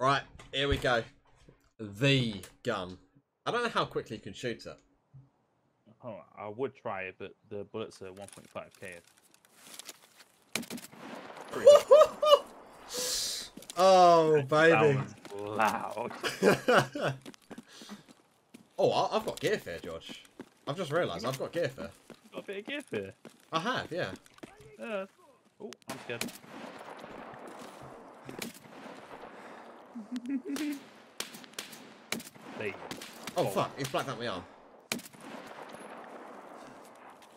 Right, here we go. The gun. I don't know how quickly you can shoot it. Oh, I would try it, but the bullets are 1.5k. Oh, baby. Loud. Oh, I've got gear fear, George. I've just realised I've got gear fear. You've got a bit of gear fear? I have, yeah. Oh, I'm scared. There you go. Oh, fuck, he's blacked out my arm.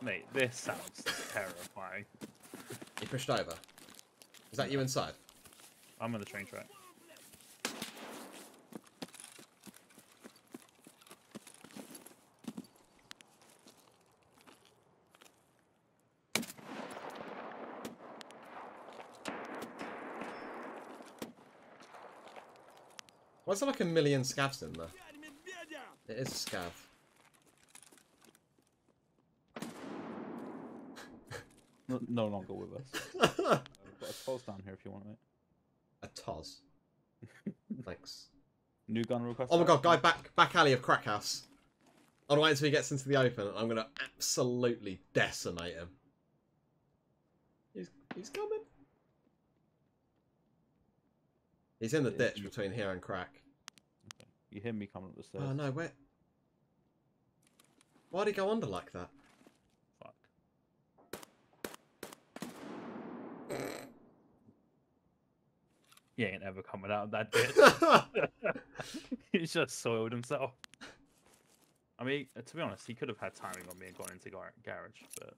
Mate, this sounds terrifying. You pushed over. Is that you inside? I'm on the train track. Why is there like a million scavs in there? It is a scav. No longer with us. I've got a toss down here if you want it. A toss? Thanks. New gun request. Oh my god, guy, back alley of Crack House. I'll wait until he gets into the open and I'm going to absolutely decimate him. He's coming. He's in the ditch between here and Crack. Okay. You hear me coming up the stairs. Oh no, wait. Why'd he go under like that? He ain't ever coming out of that ditch. He's just soiled himself. I mean, to be honest, he could have had timing on me and gone into garage, but...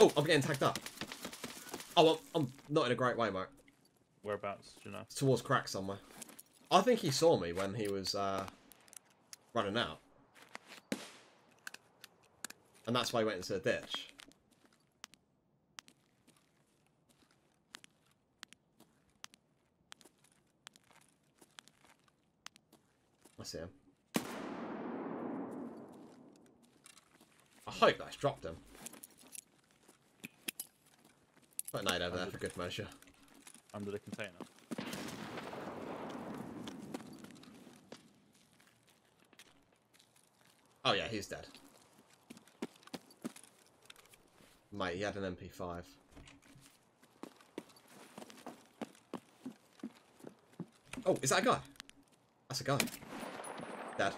Oh, I'm getting tagged up. Oh, I'm not in a great way, mate. Whereabouts, do you know? It's towards Crack somewhere. I think he saw me when he was running out. And that's why he went into the ditch. See him. I hope that's dropped him. Put a nade over there for good measure. Under the container. Oh yeah, he's dead. Mate, he had an MP5. Oh, is that a guy? That's a guy. Dad.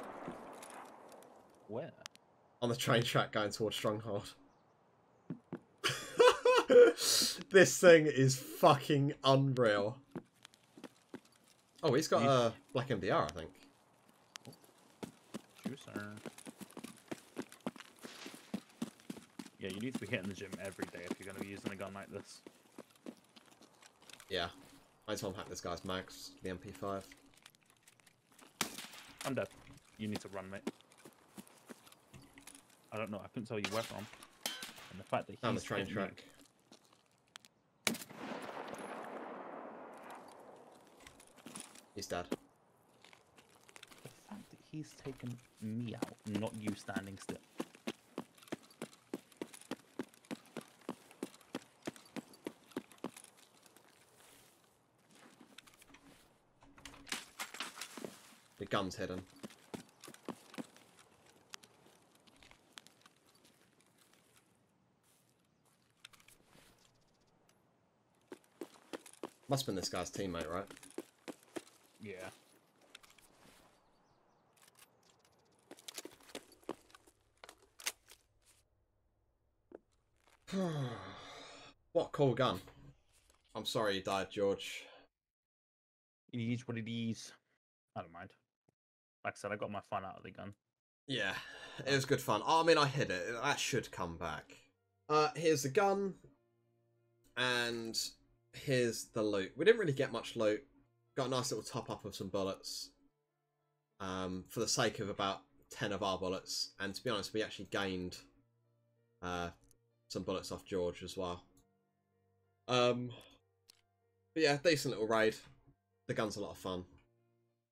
Where? On the train track going towards Stronghold. This thing is fucking unreal. Oh, he's got a black MDR, I think. Juicer. Yeah, you need to be hitting the gym every day if you're going to be using a gun like this. Yeah. I just want to hack this guy's max, the MP5. I'm dead. You need to run, mate. I don't know. I couldn't tell you where from. And the fact that he's on the train track. He's dead. The fact that he's taken me out, not you standing still. The gun's hidden. Must have been this guy's teammate, right? Yeah. What a cool gun. I'm sorry you died, George. It is what it is. I don't mind. Like I said, I got my fun out of the gun. Yeah, it was good fun. I mean, I hit it. That should come back. Here's the gun. And... here's the loot. We didn't really get much loot. Got a nice little top up of some bullets for the sake of about 10 of our bullets, and to be honest we actually gained some bullets off George as well. But yeah, decent little raid. The gun's a lot of fun.